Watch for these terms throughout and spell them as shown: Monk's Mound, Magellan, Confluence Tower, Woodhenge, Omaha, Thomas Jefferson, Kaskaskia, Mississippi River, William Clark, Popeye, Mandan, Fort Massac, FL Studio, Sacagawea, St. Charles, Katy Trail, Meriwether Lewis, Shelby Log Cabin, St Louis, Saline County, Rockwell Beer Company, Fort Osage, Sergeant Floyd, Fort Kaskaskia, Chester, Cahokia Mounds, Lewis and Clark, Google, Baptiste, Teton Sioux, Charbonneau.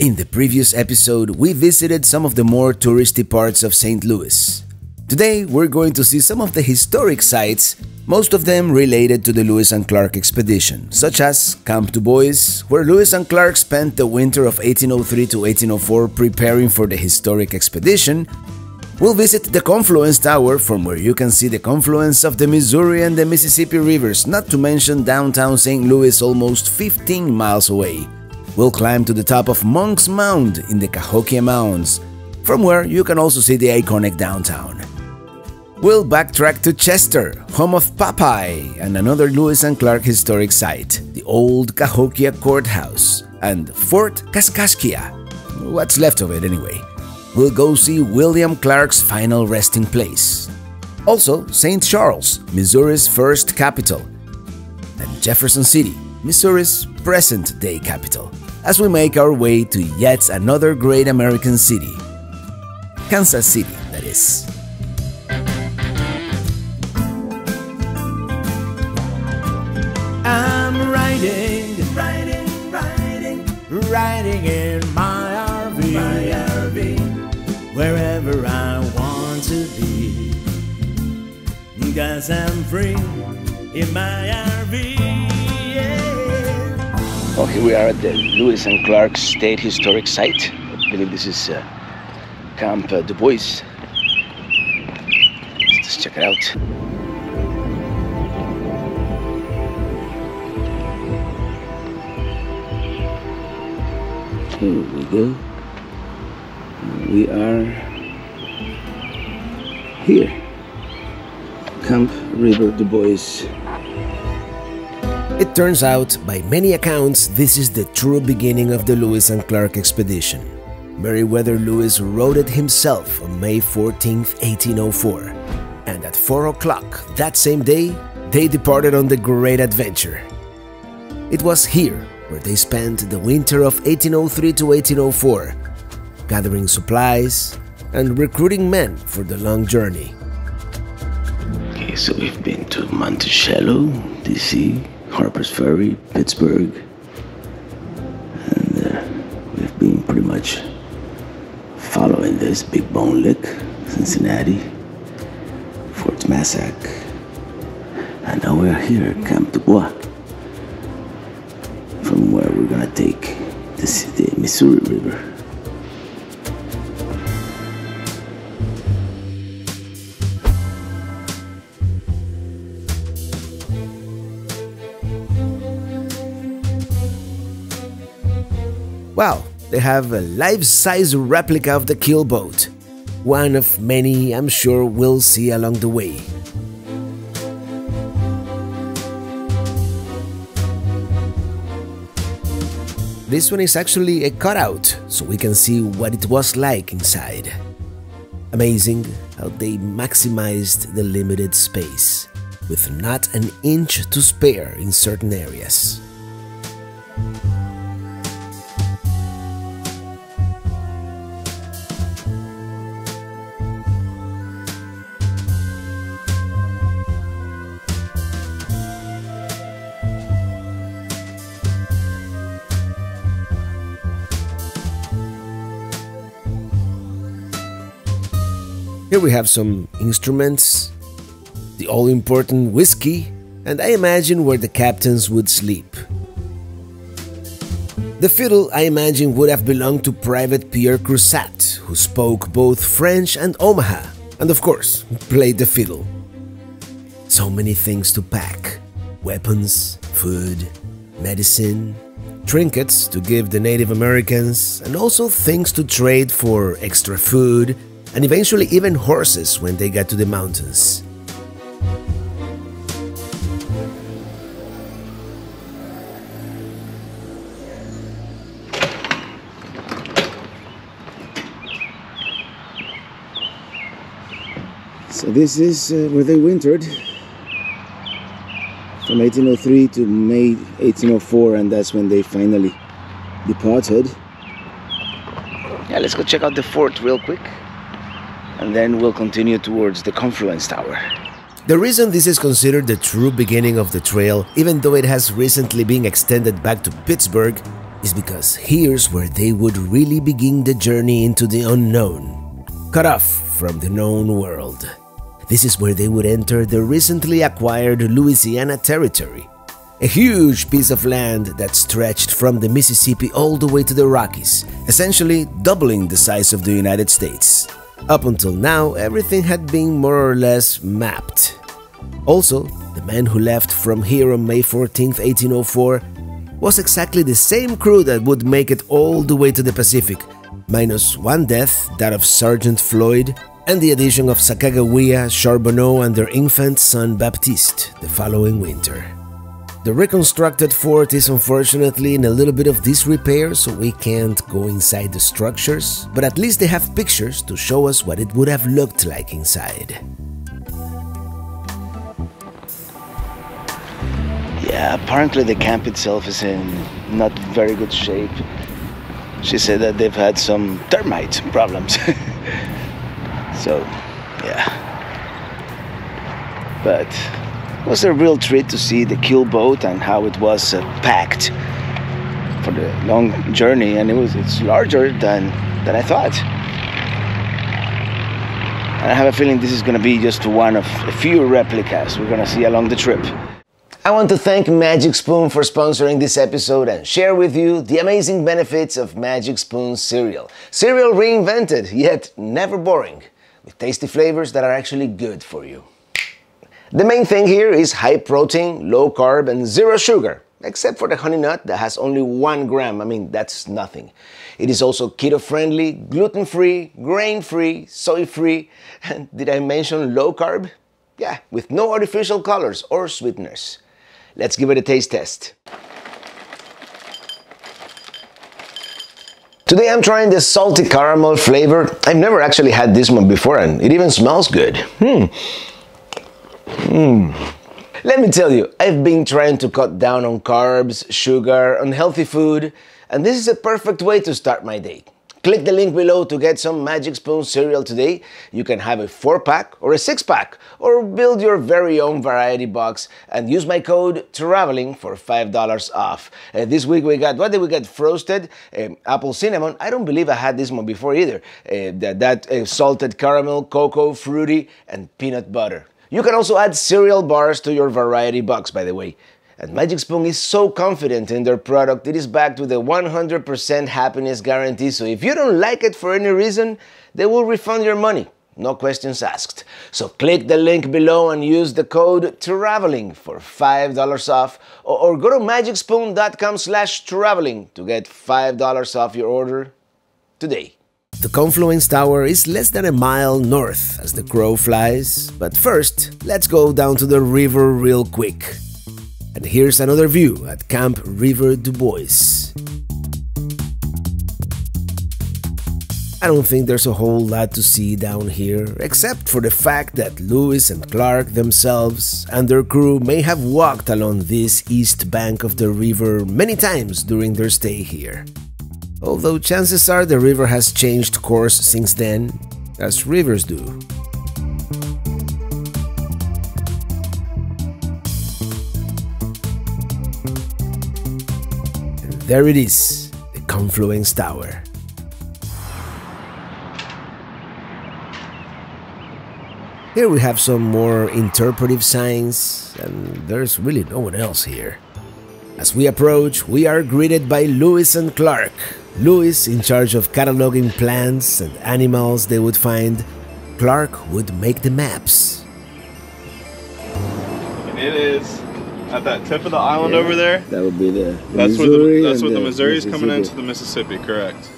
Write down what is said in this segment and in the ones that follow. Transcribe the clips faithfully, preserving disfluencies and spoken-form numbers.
In the previous episode, we visited some of the more touristy parts of Saint Louis. Today, we're going to see some of the historic sites, most of them related to the Lewis and Clark expedition, such as Camp Du Bois, where Lewis and Clark spent the winter of eighteen oh three to eighteen oh four preparing for the historic expedition. We'll visit the Confluence Tower, from where you can see the confluence of the Missouri and the Mississippi rivers, not to mention downtown Saint Louis almost fifteen miles away. We'll climb to the top of Monk's Mound in the Cahokia Mounds, from where you can also see the iconic downtown. We'll backtrack to Chester, home of Popeye, and another Lewis and Clark historic site, the old Cahokia Courthouse, and Fort Kaskaskia, what's left of it anyway. We'll go see William Clark's final resting place. Also, Saint Charles, Missouri's first capital, and Jefferson City, Missouri's present-day capital, as we make our way to yet another great American city. Kansas City, that is. I'm riding, riding, riding, riding in my R V. My R V. Wherever I want to be, 'cause I'm free in my R V, yeah. Okay, we are at the Lewis and Clark State Historic Site. I believe this is uh, Camp uh, Du Bois. Let's just check it out. Here we go. We are here. Camp River Du Bois. It turns out, by many accounts, this is the true beginning of the Lewis and Clark expedition. Meriwether Lewis wrote it himself on May fourteenth, eighteen oh four, and at four o'clock that same day, they departed on the great adventure. It was here where they spent the winter of eighteen oh three to eighteen oh four, gathering supplies and recruiting men for the long journey. Okay, so we've been to Monticello, D C, Harper's Ferry, Pittsburgh, and uh, we've been pretty much following this Big Bone Lick, Cincinnati, Fort Massac, and now we're here at Camp Du Bois, from where we're gonna take this, the Missouri River. Wow, they have a life-size replica of the keel boat, one of many I'm sure we'll see along the way. This one is actually a cutout, so we can see what it was like inside. Amazing how they maximized the limited space, with not an inch to spare in certain areas. Here we have some instruments, the all-important whiskey, and I imagine where the captains would sleep. The fiddle, I imagine, would have belonged to Private Pierre Cruzatte, who spoke both French and Omaha, and of course, played the fiddle. So many things to pack: weapons, food, medicine, trinkets to give the Native Americans, and also things to trade for extra food, and eventually even horses when they got to the mountains. So this is uh, where they wintered from eighteen oh three to May eighteen oh four, and that's when they finally departed. Yeah, let's go check out the fort real quick, and then we'll continue towards the Confluence Tower. The reason this is considered the true beginning of the trail, even though it has recently been extended back to Pittsburgh, is because here's where they would really begin the journey into the unknown, cut off from the known world. This is where they would enter the recently acquired Louisiana Territory, a huge piece of land that stretched from the Mississippi all the way to the Rockies, essentially doubling the size of the United States. Up until now, everything had been more or less mapped. Also, the man who left from here on May fourteenth, eighteen oh four was exactly the same crew that would make it all the way to the Pacific, minus one death, that of Sergeant Floyd, and the addition of Sacagawea, Charbonneau and their infant son Baptiste the following winter. The reconstructed fort is unfortunately in a little bit of disrepair, so we can't go inside the structures, but at least they have pictures to show us what it would have looked like inside. Yeah, apparently the camp itself is in not very good shape. She said that they've had some termite problems. So, yeah. But it was a real treat to see the keel boat and how it was uh, packed for the long journey, and it was it's larger than, than I thought. And I have a feeling this is gonna be just one of a few replicas we're gonna see along the trip. I want to thank Magic Spoon for sponsoring this episode and share with you the amazing benefits of Magic Spoon cereal. Cereal reinvented, yet never boring, with tasty flavors that are actually good for you. The main thing here is high protein, low carb and zero sugar, except for the honey nut that has only one gram. I mean, that's nothing. It is also keto-friendly, gluten-free, grain-free, soy-free, and did I mention low carb? Yeah, with no artificial colors or sweeteners. Let's give it a taste test. Today I'm trying the salty caramel flavor. I've never actually had this one before, and it even smells good. Hmm. Hmm. Let me tell you, I've been trying to cut down on carbs, sugar, unhealthy food, and this is a perfect way to start my day. Click the link below to get some Magic Spoon cereal today. You can have a four pack or a six pack, or build your very own variety box and use my code TRAVELING for five dollars off. Uh, this week we got, what did we get? Frosted um, apple cinnamon. I don't believe I had this one before either. Uh, that that uh, salted caramel, cocoa, fruity, and peanut butter. You can also add cereal bars to your variety box, by the way. And Magic Spoon is so confident in their product, it is backed with a one hundred percent happiness guarantee, so if you don't like it for any reason, they will refund your money, no questions asked. So click the link below and use the code TRAVELING for five dollars off, or, or go to magic spoon dot com slash traveling to get five dollars off your order today. The Confluence Tower is less than a mile north as the crow flies, but first, let's go down to the river real quick. And here's another view at Camp River Du Bois. I don't think there's a whole lot to see down here, except for the fact that Lewis and Clark themselves and their crew may have walked along this east bank of the river many times during their stay here. Although chances are the river has changed course since then, as rivers do. There it is, the Confluence Tower. Here we have some more interpretive signs, and there's really no one else here. As we approach, we are greeted by Lewis and Clark. Lewis in charge of cataloging plants and animals they would find. Clark would make the maps. And it is at that tip of the island, yeah, over there, that would be the, the that's Missouri where the, that's where the, the Missouri is coming into the Mississippi, correct?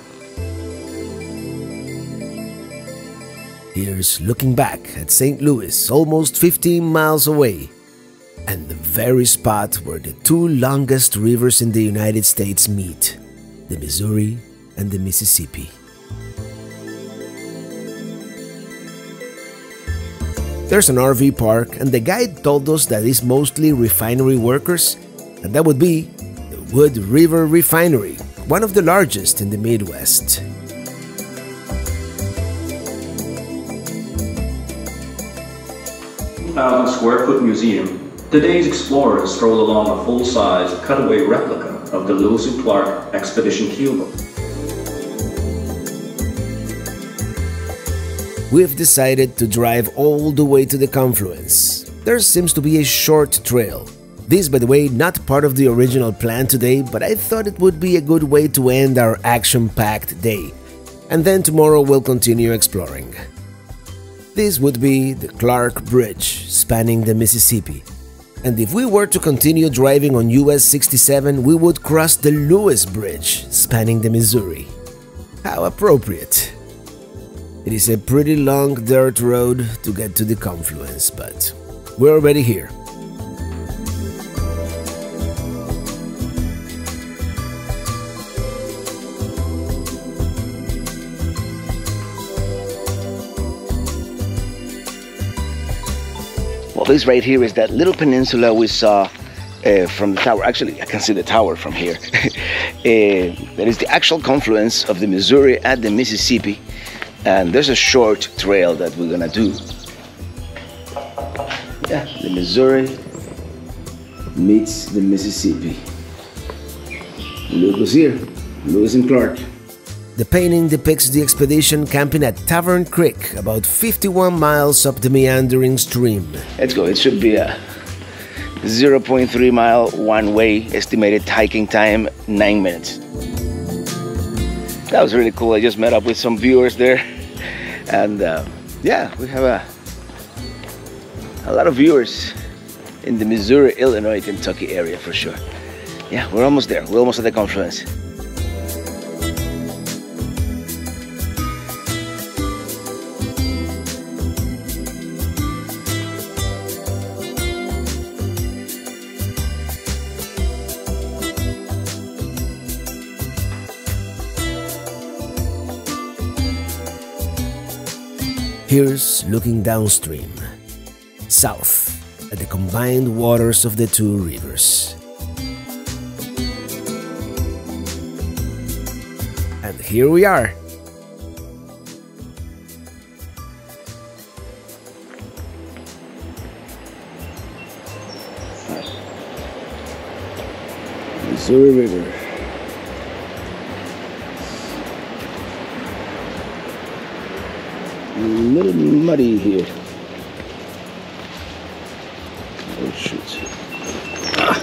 Here's looking back at Saint Louis, almost fifteen miles away, and the very spot where the two longest rivers in the United States meet, the Missouri and the Mississippi. There's an R V park, and the guide told us that it's mostly refinery workers, and that would be the Wood River Refinery, one of the largest in the Midwest. two thousand square foot museum. Today's explorers stroll along a full-size cutaway replica of the Lewis and Clark Expedition Cuba. We've decided to drive all the way to the confluence. There seems to be a short trail. This, by the way, not part of the original plan today, but I thought it would be a good way to end our action-packed day. And then tomorrow we'll continue exploring. This would be the Clark Bridge, spanning the Mississippi. And if we were to continue driving on U S sixty-seven, we would cross the Lewis Bridge, spanning the Missouri. How appropriate. It is a pretty long dirt road to get to the confluence, but we're already here. Well, this right here is that little peninsula we saw uh, from the tower. Actually, I can see the tower from here. uh, that is the actual confluence of the Missouri and the Mississippi. And there's a short trail that we're gonna do. Yeah, the Missouri meets the Mississippi. Look who's here, Lewis and Clark. The painting depicts the expedition camping at Tavern Creek, about fifty-one miles up the meandering stream. Let's go. It should be a zero point three mile one-way, estimated hiking time, nine minutes. That was really cool. I just met up with some viewers there, and uh, yeah, we have a a lot of viewers in the Missouri, Illinois, Kentucky area for sure. Yeah, we're almost there. We're almost at the confluence. Here's looking downstream, south, at the combined waters of the two rivers. And here we are. Missouri River. A little muddy here. Oh shoot. Ah.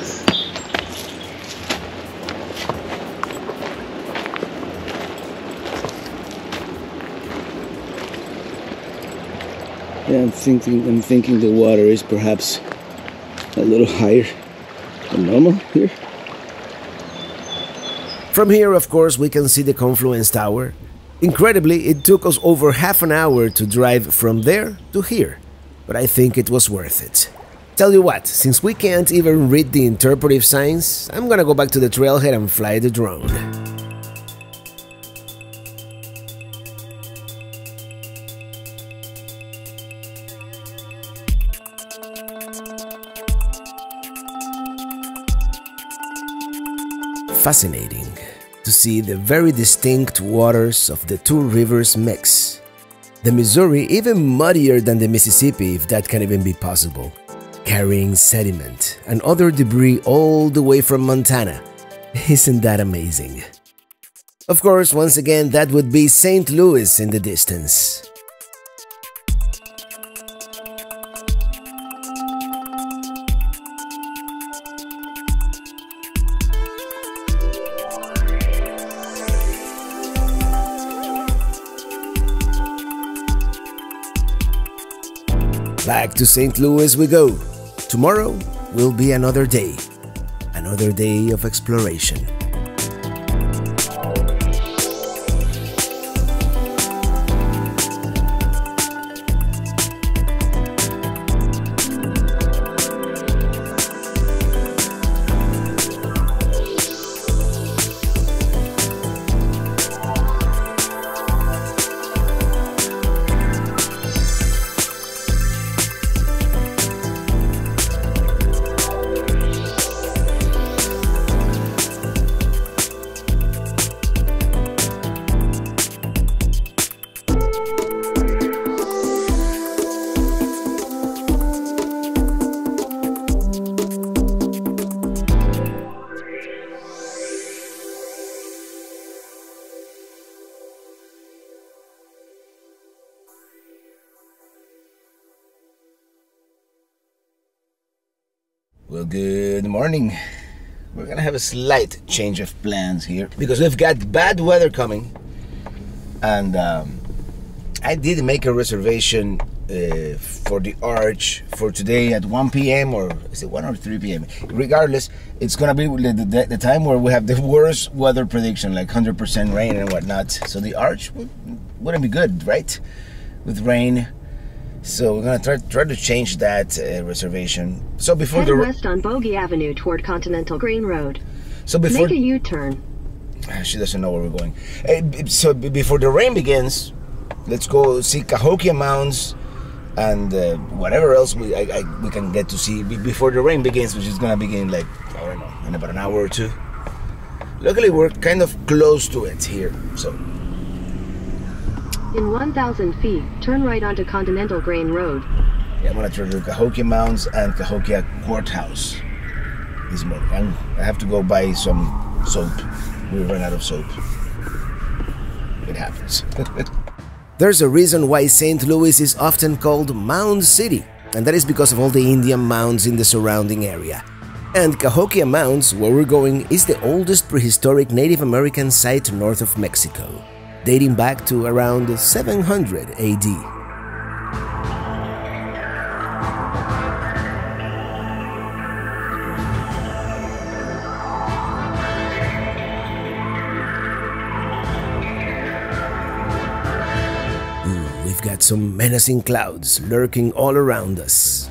Yeah, I'm thinking I'm thinking the water is perhaps a little higher than normal here. From here, of course, we can see the Confluence Tower. Incredibly, it took us over half an hour to drive from there to here, but I think it was worth it. Tell you what, since we can't even read the interpretive signs, I'm gonna go back to the trailhead and fly the drone. Fascinating to see the very distinct waters of the two rivers mix. The Missouri even muddier than the Mississippi, if that can even be possible, carrying sediment and other debris all the way from Montana. Isn't that amazing? Of course, once again, that would be Saint Louis in the distance. Back to Saint Louis we go. Tomorrow will be another day, another day of exploration. Well, good morning. We're gonna have a slight change of plans here because we've got bad weather coming, and um, I did make a reservation uh, for the Arch for today at one p m or is it one or three p m Regardless, it's gonna be the, the, the time where we have the worst weather prediction, like one hundred percent rain and whatnot. So the Arch would, wouldn't be good, right? With rain. So we're gonna try, try to change that uh, reservation. So before the west on Bogie Avenue toward Continental Green Road. So before make a U-turn. She doesn't know where we're going. Uh, so before the rain begins, let's go see Cahokia Mounds and uh, whatever else we I, I, we can get to see before the rain begins, which is gonna begin like I don't know in about an hour or two. Luckily, we're kind of close to it here, so. In one thousand feet, turn right onto Continental Grain Road. Yeah, I'm gonna turn to Cahokia Mounds and Cahokia Courthouse this morning. I'm, I have to go buy some soap. We ran out of soap. It happens. There's a reason why Saint Louis is often called Mound City, and that is because of all the Indian mounds in the surrounding area. And Cahokia Mounds, where we're going, is the oldest prehistoric Native American site north of Mexico, dating back to around seven hundred A D. Ooh, we've got some menacing clouds lurking all around us.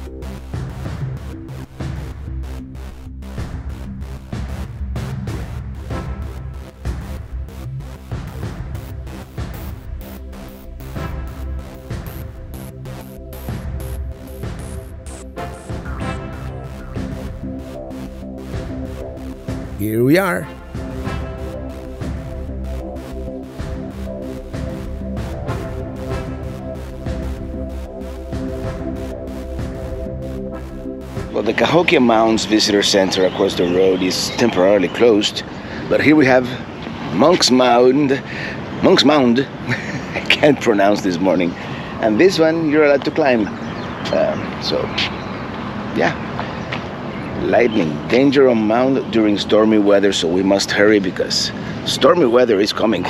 Here we are. Well, the Cahokia Mounds Visitor Center across the road is temporarily closed, but here we have Monk's Mound. Monk's Mound, I can't pronounce this morning. And this one you're allowed to climb. Um, so, yeah. Lightning, danger on mound during stormy weather, so we must hurry because stormy weather is coming,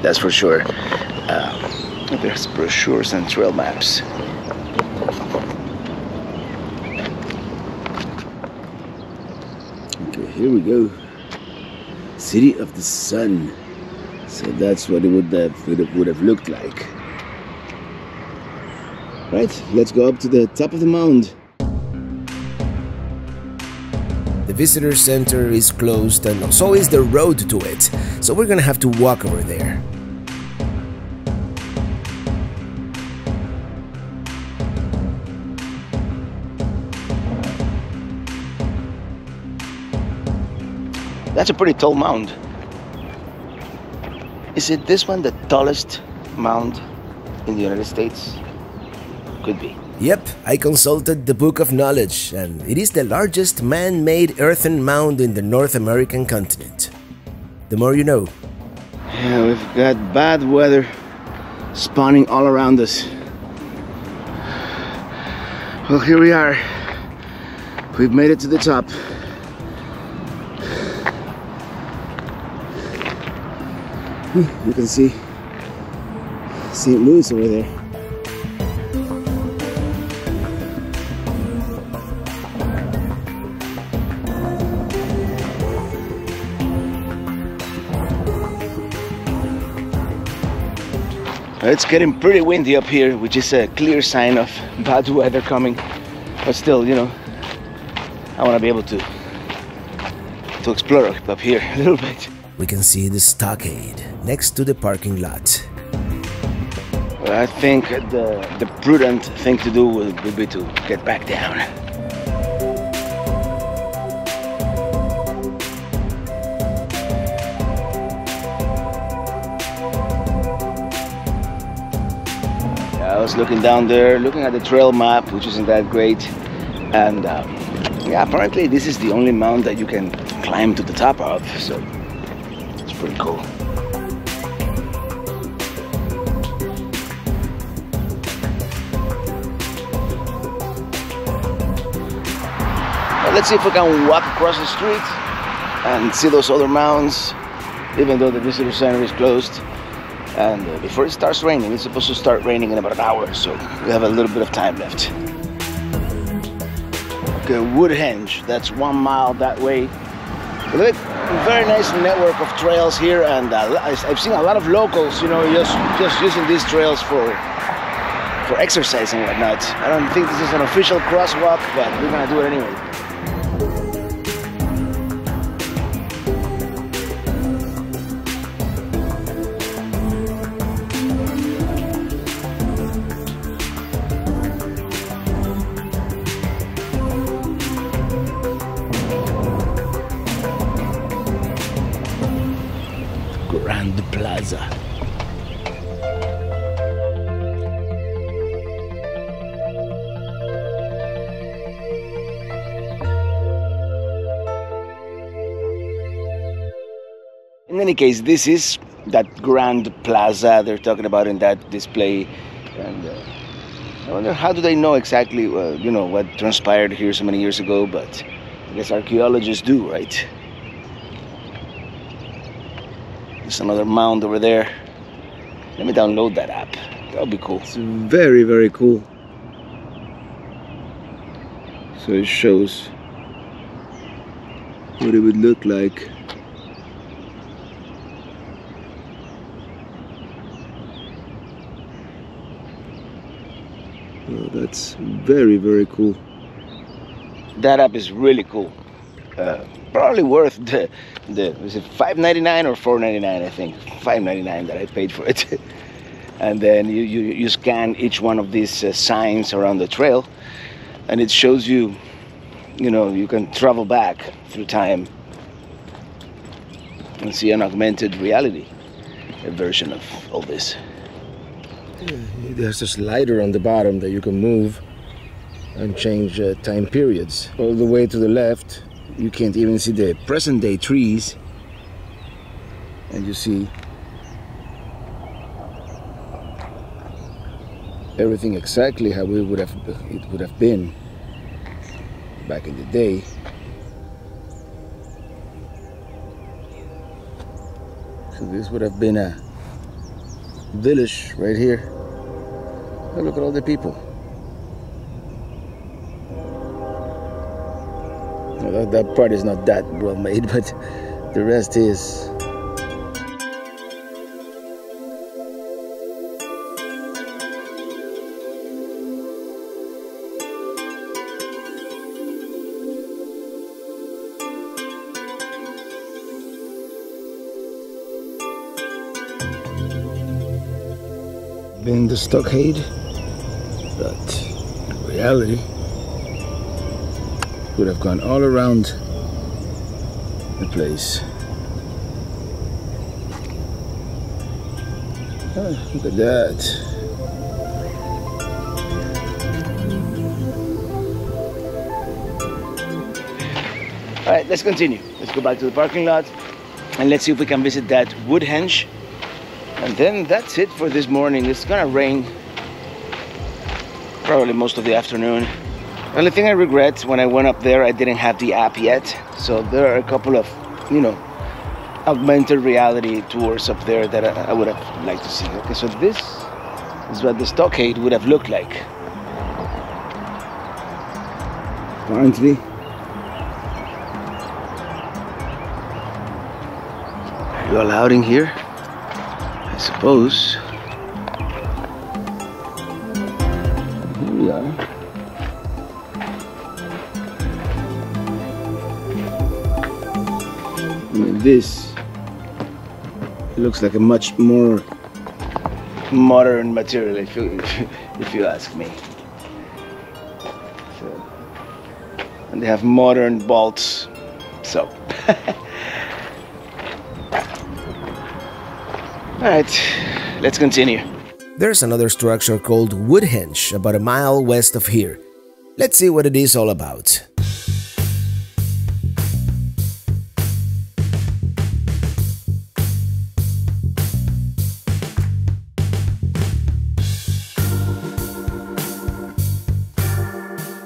that's for sure. Uh, there's brochures and trail maps. Okay, here we go. City of the Sun. So that's what it would have, it would have looked like. Right, let's go up to the top of the mound. The visitor center is closed and so is the road to it, so we're gonna have to walk over there. That's a pretty tall mound. Is it this one the tallest mound in the United States? Could be. Yep, I consulted the Book of Knowledge, and it is the largest man-made earthen mound in the North American continent. The more you know. Yeah, we've got bad weather spawning all around us. Well, here we are. We've made it to the top. You can see Saint Louis over there. It's getting pretty windy up here, which is a clear sign of bad weather coming. But still, you know, I want to be able to to explore up here a little bit. We can see the stockade next to the parking lot. Well, I think the, the prudent thing to do would, would be to get back down. I was looking down there, looking at the trail map, which isn't that great, and um, yeah, apparently this is the only mound that you can climb to the top of, so it's pretty cool. Well, let's see if we can walk across the street and see those other mounds, even though the visitor center is closed. And uh, before it starts raining, it's supposed to start raining in about an hour, so we have a little bit of time left. Okay, Woodhenge, that's one mile that way. Look, very nice network of trails here, and uh, I've seen a lot of locals, you know, just, just using these trails for for exercise and whatnot. I don't think this is an official crosswalk, but we're gonna do it anyway. In any case, this is that grand plaza they're talking about in that display, and uh, I wonder how do they know exactly, uh, you know, what transpired here so many years ago, but I guess archaeologists do, right? There's another mound over there. Let me download that app. That'll be cool. It's very, very cool. So it shows what it would look like. Oh, that's very, very cool. That app is really cool. Uh, probably worth the, the was it five ninety-nine or four ninety-nine? I think five ninety-nine that I paid for it. And then you, you, you scan each one of these uh, signs around the trail, and it shows you, you know, you can travel back through time and see an augmented reality a version of all this. There's a slider on the bottom that you can move and change uh, time periods. All the way to the left, you can't even see the present day trees. And you see everything exactly how it would have, it would have been back in the day. So this would have been a village right here. Oh, look at all the people. Well, that, that part is not that well made, but the rest is. Been the stockade, but in reality would have gone all around the place. Oh, look at that. All right, let's continue. Let's go back to the parking lot and let's see if we can visit that Woodhenge. And then that's it for this morning. It's gonna rain probably most of the afternoon. Only thing I regret, when I went up there, I didn't have the app yet. So there are a couple of, you know, augmented reality tours up there that I, I would have liked to see. Okay, so this is what the stockade would have looked like. Apparently. Are you allowed in here? I suppose. Here we are. I mean, this looks like a much more modern material, if you, if you ask me. So, and they have modern bolts, so. All right, let's continue. There's another structure called Woodhenge, about a mile west of here. Let's see what it is all about.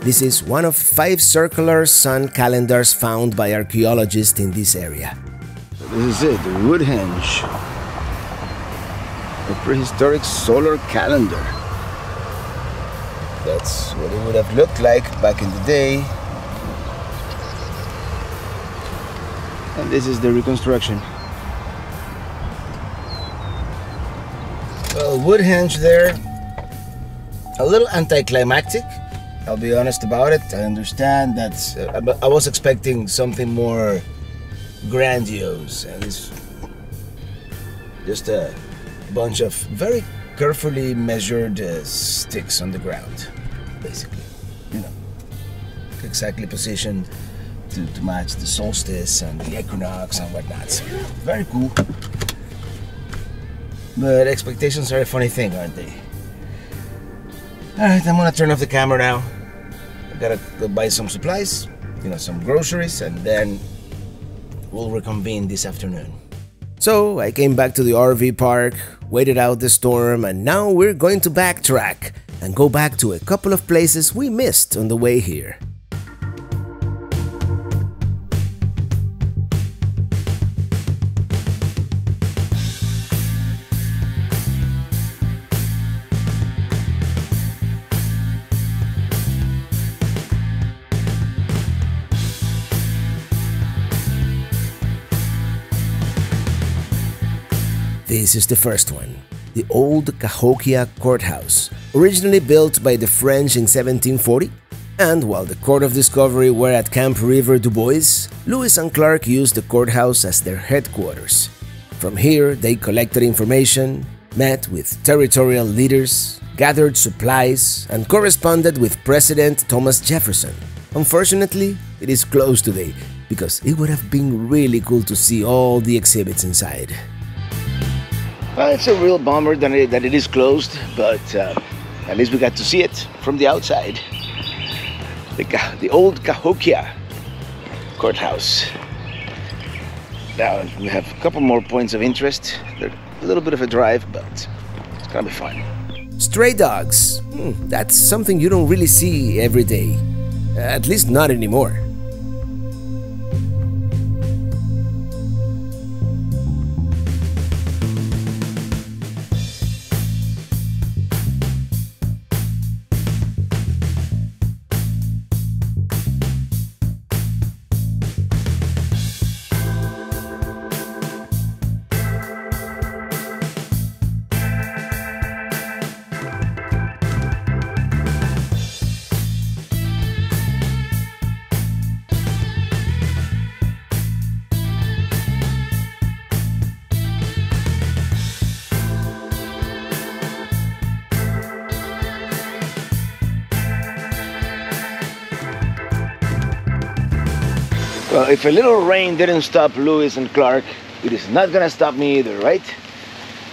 This is one of five circular sun calendars found by archaeologists in this area. This is it, the Woodhenge, a prehistoric solar calendar. That's what it would have looked like back in the day. And this is the reconstruction. Well, Woodhenge there, a little anticlimactic. I'll be honest about it. I understand that uh, I was expecting something more grandiose, and it's just a bunch of very carefully measured uh, sticks on the ground, basically, you know, exactly positioned to, to match the solstice and the equinox and whatnot. Very cool. But expectations are a funny thing, aren't they? Alright, I'm gonna turn off the camera now. I gotta go buy some supplies, you know, some groceries, and then we'll reconvene this afternoon. So I came back to the R V park, waited out the storm, and now we're going to backtrack and go back to a couple of places we missed on the way here. This is the first one, the old Cahokia Courthouse, originally built by the French in seventeen forty, and while the Corps of Discovery were at Camp River Du Bois, Lewis and Clark used the courthouse as their headquarters. From here, they collected information, met with territorial leaders, gathered supplies, and corresponded with President Thomas Jefferson. Unfortunately, it is closed today, because it would have been really cool to see all the exhibits inside. Well, it's a real bummer that it, that it is closed, but uh, at least we got to see it from the outside. The, the old Cahokia Courthouse. Now, we have a couple more points of interest. They're a little bit of a drive, but it's gonna be fun. Stray dogs. Hmm, that's something you don't really see every day. At least not anymore. Well, if a little rain didn't stop Lewis and Clark, it is not gonna stop me either, right?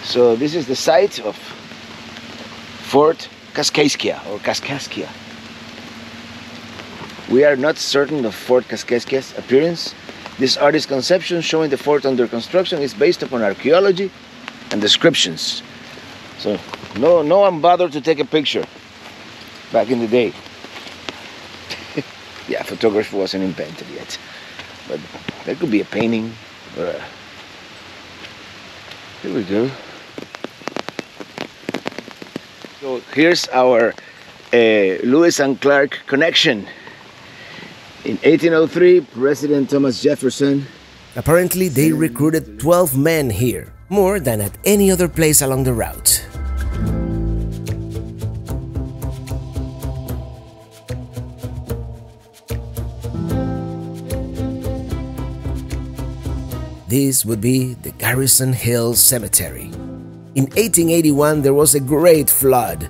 So this is the site of Fort Kaskaskia, or Kaskaskia. We are not certain of Fort Kaskaskia's appearance. This artist's conception showing the fort under construction is based upon archaeology and descriptions. So no, no one bothered to take a picture back in the day. Yeah, photography wasn't invented yet. But that could be a painting or a... Here we go. So here's our uh, Lewis and Clark connection. In eighteen oh three, President Thomas Jefferson... Apparently they recruited twelve men here, more than at any other place along the route. This would be the Garrison Hill Cemetery. In eighteen eighty-one, there was a great flood,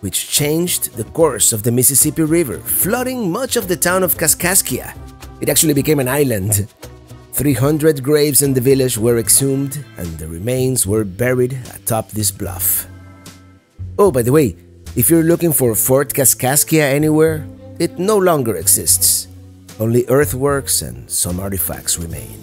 which changed the course of the Mississippi River, flooding much of the town of Kaskaskia. It actually became an island. three hundred graves in the village were exhumed, and the remains were buried atop this bluff. Oh, by the way, if you're looking for Fort Kaskaskia anywhere, it no longer exists. Only earthworks and some artifacts remain.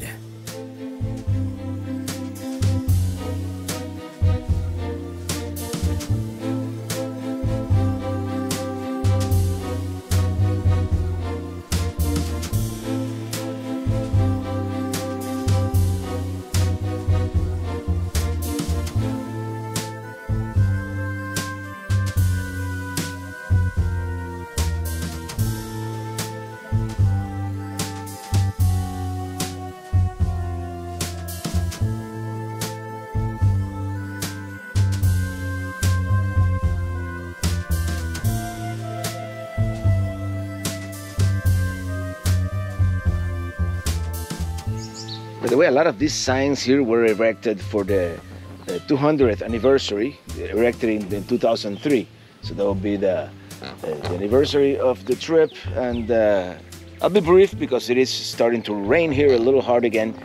By the way, a lot of these signs here were erected for the uh, two hundredth anniversary, erected in, in two thousand three. So that will be the, uh, the anniversary of the trip. And uh, I'll be brief because it is starting to rain here a little hard again.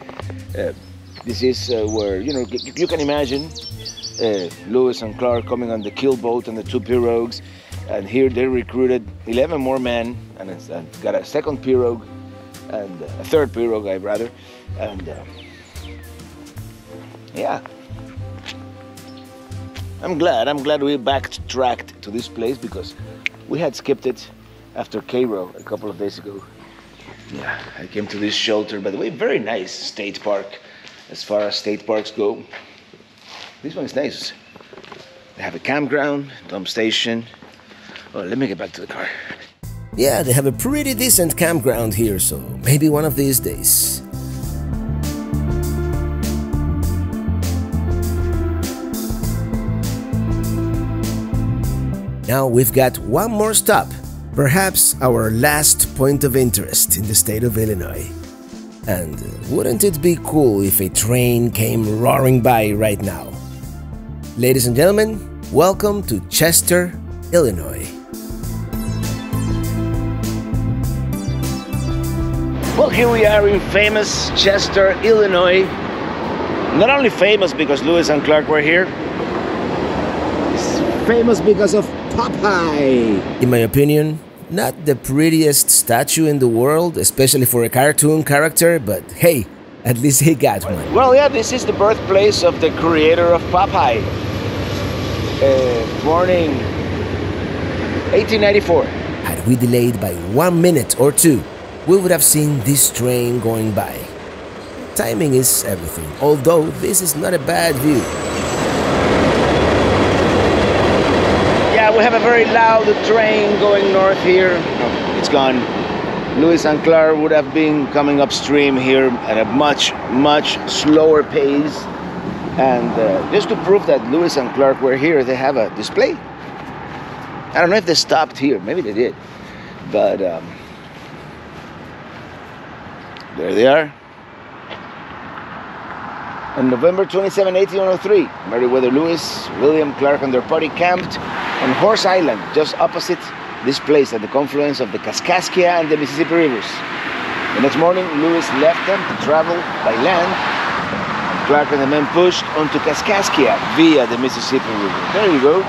Uh, this is uh, where, you know, you can imagine uh, Lewis and Clark coming on the keel boat and the two pirogues. And here they recruited eleven more men and, and got a second pirogue and a third pirogue, I'd rather. And uh, yeah, I'm glad. I'm glad we backtracked to this place because we had skipped it after Cairo a couple of days ago. Yeah, I came to this shelter. By the way, very nice state park as far as state parks go. This one's nice. They have a campground, dump station. Oh, let me get back to the car. Yeah, they have a pretty decent campground here, so maybe one of these days. Now we've got one more stop, perhaps our last point of interest in the state of Illinois. And wouldn't it be cool if a train came roaring by right now? Ladies and gentlemen, welcome to Chester, Illinois. Well, here we are in famous Chester, Illinois. Not only famous because Lewis and Clark were here, it's famous because of Popeye. In my opinion, not the prettiest statue in the world, especially for a cartoon character, but hey, at least he got one. Well, yeah, this is the birthplace of the creator of Popeye, uh, born in eighteen ninety-four. Had we delayed by one minute or two, we would have seen this train going by. Timing is everything, although this is not a bad view. Yeah, we have a very loud train going north here. Oh, it's gone. Lewis and Clark would have been coming upstream here at a much, much slower pace. And uh, just to prove that Lewis and Clark were here, they have a display. I don't know if they stopped here, maybe they did, but um, there they are. On November twenty-seventh, eighteen oh three, Meriwether Lewis, William Clark and their party camped on Horse Island, just opposite this place at the confluence of the Kaskaskia and the Mississippi Rivers. The next morning, Lewis left them to travel by land. Clark and the men pushed onto Kaskaskia via the Mississippi River. There you go.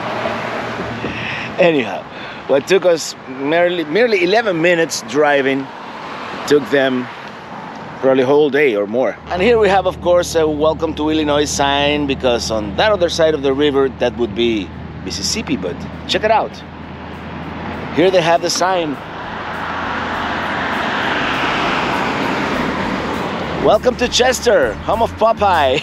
Anyhow, what took us merely, merely eleven minutes driving took them probably a whole day or more. And here we have, of course, a welcome to Illinois sign, because on that other side of the river, that would be Mississippi, but check it out. Here they have the sign. Welcome to Chester, home of Popeye.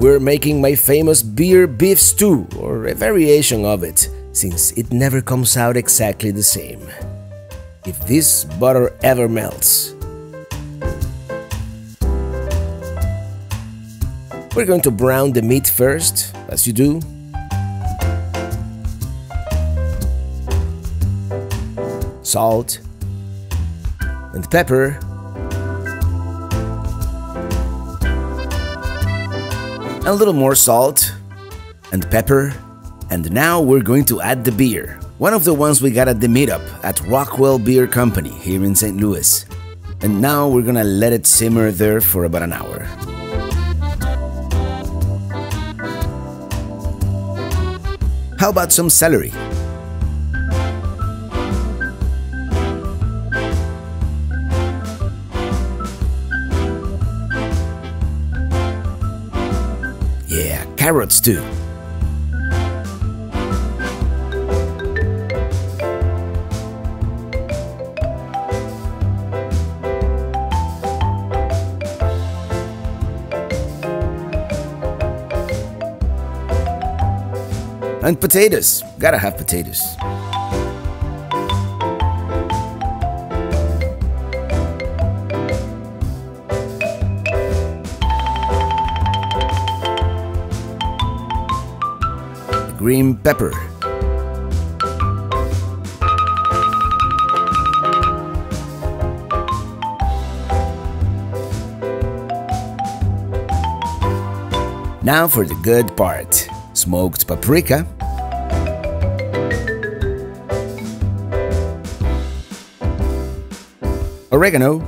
We're making my famous beer beef stew, or a variation of it, since it never comes out exactly the same. If this butter ever melts. We're going to brown the meat first, as you do. Salt and pepper. A little more salt and pepper, and now we're going to add the beer, one of the ones we got at the meetup at Rockwell Beer Company here in Saint Louis. And now we're gonna let it simmer there for about an hour. How about some celery? Yeah, carrots too. And potatoes. Gotta have potatoes. Green pepper. Now for the good part. Smoked paprika. Oregano,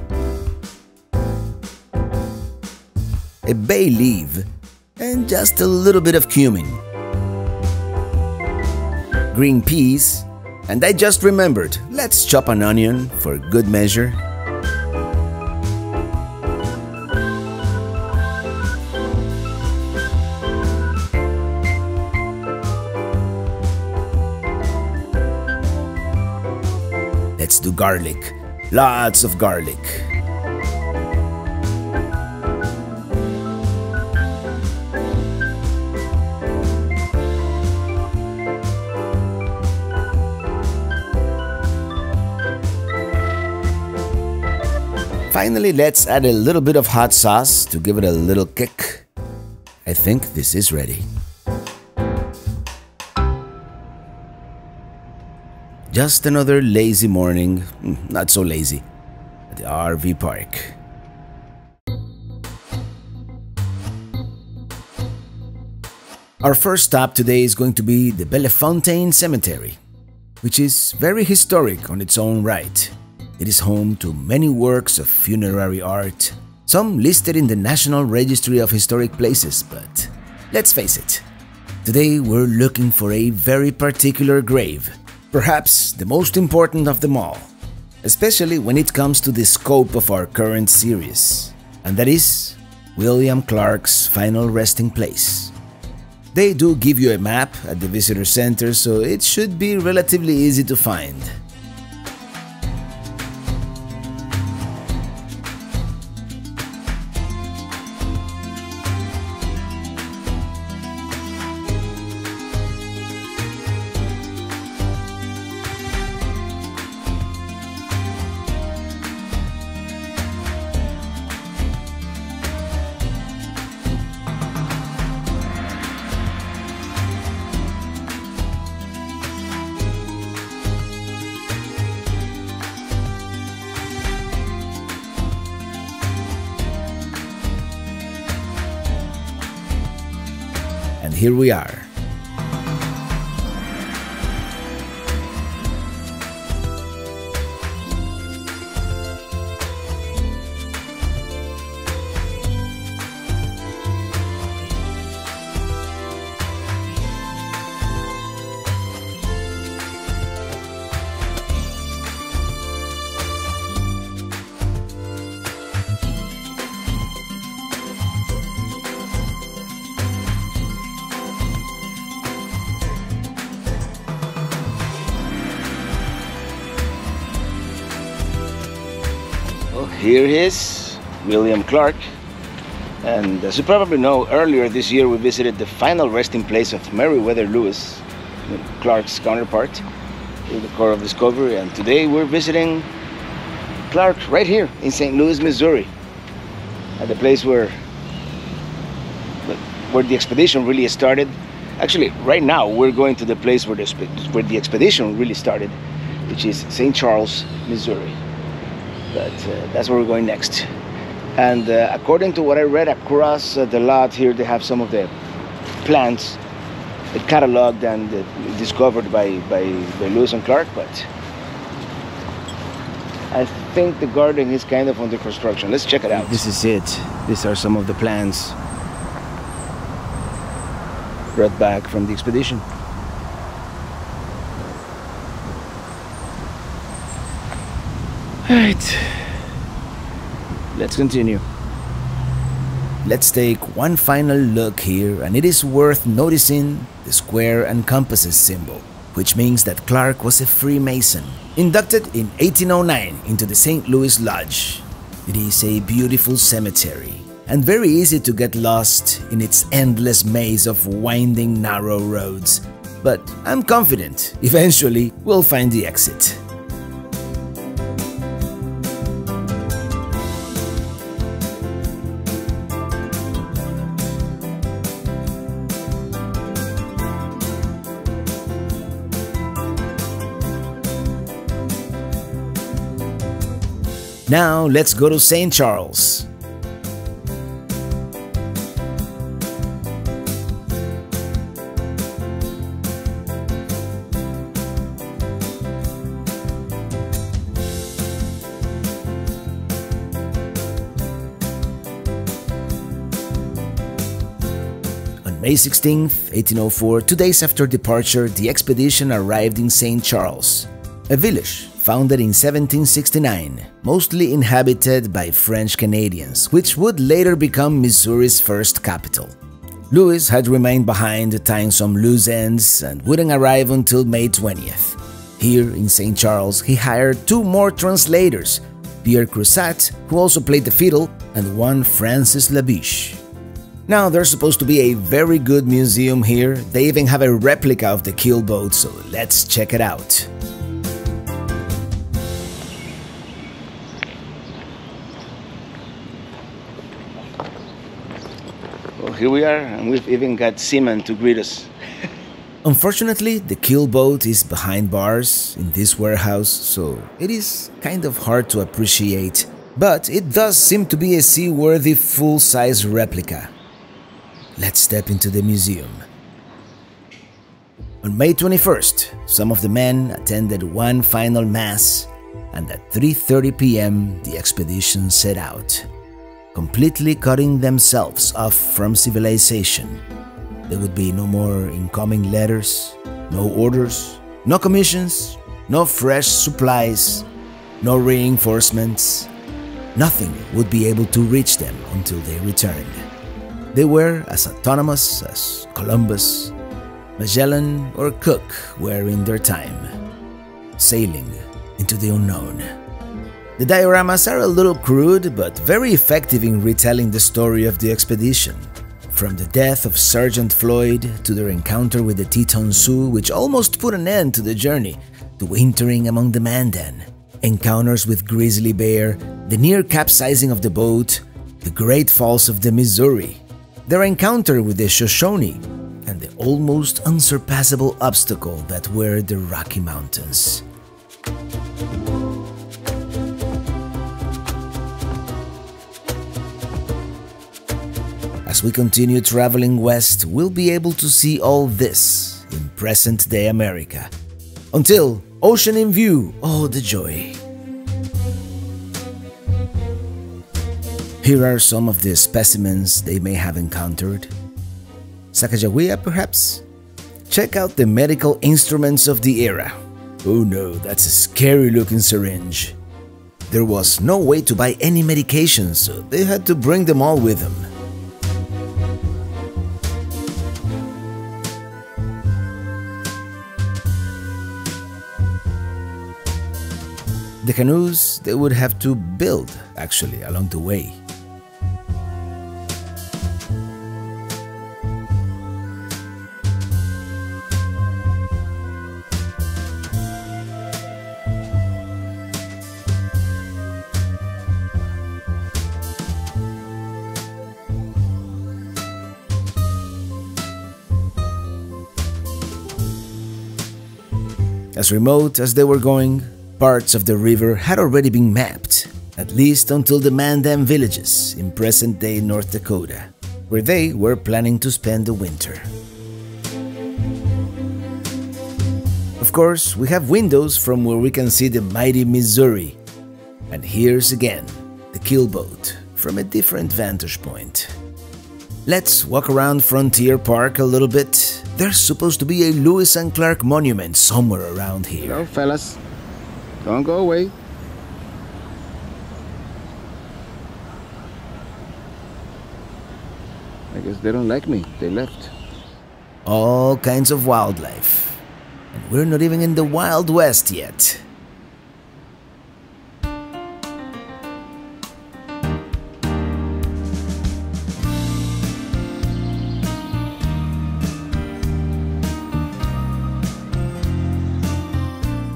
a bay leaf, and just a little bit of cumin. Green peas, and I just remembered, let's chop an onion for good measure. Let's do garlic. Lots of garlic. Finally, let's add a little bit of hot sauce to give it a little kick. I think this is ready. Just another lazy morning, not so lazy, at the R V park. Our first stop today is going to be the Bellefontaine Cemetery, which is very historic on its own right. It is home to many works of funerary art, some listed in the National Registry of Historic Places, but let's face it, today we're looking for a very particular grave. Perhaps the most important of them all, especially when it comes to the scope of our current series, and that is William Clark's final resting place. They do give you a map at the visitor center, so it should be relatively easy to find. Here we are. Here he is, William Clark, and as you probably know, earlier this year we visited the final resting place of Meriwether Lewis, Clark's counterpart, in the Corps of Discovery, and today we're visiting Clark right here in Saint Louis, Missouri, at the place where, where the expedition really started. Actually, right now we're going to the place where the, where the expedition really started, which is Saint Charles, Missouri. But uh, that's where we're going next. And uh, according to what I read across uh, the lot here, they have some of the plants uh, cataloged and uh, discovered by, by, by Lewis and Clark, but I think the garden is kind of under construction. Let's check it out. This is it. These are some of the plants brought back from the expedition. Alright, let's continue. Let's take one final look here, and it is worth noticing the square and compasses symbol, which means that Clark was a Freemason, inducted in eighteen oh nine into the Saint Louis Lodge. It is a beautiful cemetery, and very easy to get lost in its endless maze of winding narrow roads, but I'm confident eventually we'll find the exit. Now let's go to Saint Charles. On May sixteenth, eighteen oh four, two days after departure, the expedition arrived in Saint Charles, a village founded in seventeen sixty-nine, mostly inhabited by French Canadians, which would later become Missouri's first capital. Lewis had remained behind, tying some loose ends, and wouldn't arrive until May twentieth. Here in Saint Charles, he hired two more translators, Pierre Cruzatte, who also played the fiddle, and one Francis Labiche. Now, there's supposed to be a very good museum here. They even have a replica of the keel boat, so let's check it out. Here we are, and we've even got seamen to greet us. Unfortunately, the keel boat is behind bars in this warehouse, so it is kind of hard to appreciate, but it does seem to be a seaworthy full-size replica. Let's step into the museum. On May twenty-first, some of the men attended one final mass, and at three thirty p m the expedition set out, completely cutting themselves off from civilization. There would be no more incoming letters, no orders, no commissions, no fresh supplies, no reinforcements. Nothing would be able to reach them until they returned. They were as autonomous as Columbus, Magellan, or Cook were in their time, sailing into the unknown. The dioramas are a little crude, but very effective in retelling the story of the expedition. From the death of Sergeant Floyd, to their encounter with the Teton Sioux, which almost put an end to the journey, to wintering among the Mandan, encounters with grizzly bear, the near capsizing of the boat, the Great Falls of the Missouri, their encounter with the Shoshone, and the almost unsurpassable obstacle that were the Rocky Mountains. As we continue traveling west, we'll be able to see all this in present-day America. Until ocean in view, oh the joy! Here are some of the specimens they may have encountered. Sacagawea, perhaps? Check out the medical instruments of the era. Oh no, that's a scary-looking syringe. There was no way to buy any medication, so they had to bring them all with them. The canoes they would have to build, actually, along the way. As remote as they were going, parts of the river had already been mapped, at least until the Mandan villages in present-day North Dakota, where they were planning to spend the winter. Of course, we have windows from where we can see the mighty Missouri. And here's again the keel boat from a different vantage point. Let's walk around Frontier Park a little bit. There's supposed to be a Lewis and Clark monument somewhere around here. Hello, fellas. Don't go away. guess they don't like me. They left. All kinds of wildlife. And we're not even in the Wild West yet.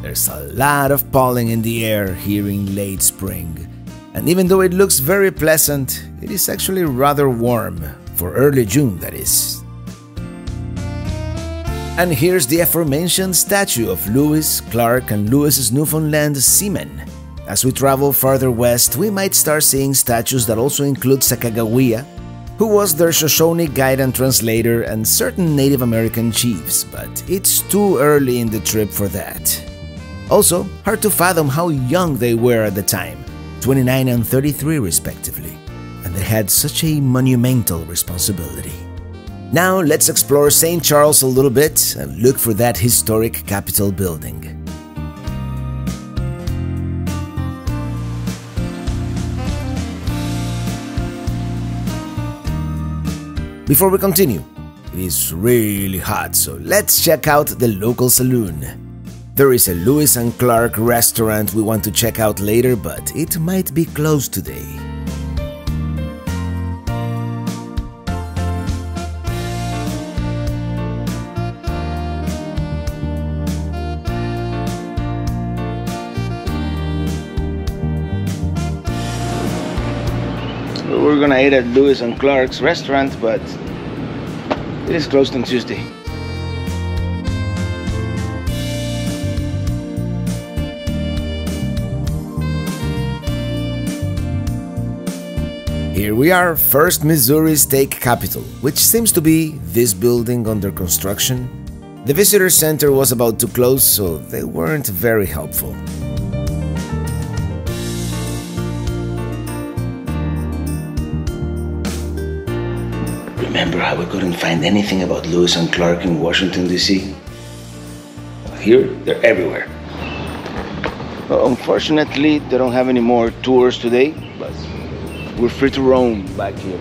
There's a lot of pollen in the air here in late spring. And even though it looks very pleasant, it is actually rather warm, for early June, that is. And here's the aforementioned statue of Lewis, Clark, and Lewis's Newfoundland seamen. As we travel farther west, we might start seeing statues that also include Sacagawea, who was their Shoshone guide and translator, and certain Native American chiefs, but it's too early in the trip for that. Also, hard to fathom how young they were at the time. twenty-nine and thirty-three respectively, and they had such a monumental responsibility. Now let's explore Saint Charles a little bit and look for that historic Capitol building. Before we continue, it is really hot, so let's check out the local saloon. There is a Lewis and Clark restaurant we want to check out later, but it might be closed today. We're gonna eat at Lewis and Clark's restaurant, but it is closed on Tuesday. Here we are, First Missouri State Capitol, which seems to be this building under construction. The visitor center was about to close, so they weren't very helpful. Remember how we couldn't find anything about Lewis and Clark in Washington, D C? Here, they're everywhere. Well, unfortunately, they don't have any more tours today, but we're free to roam back here.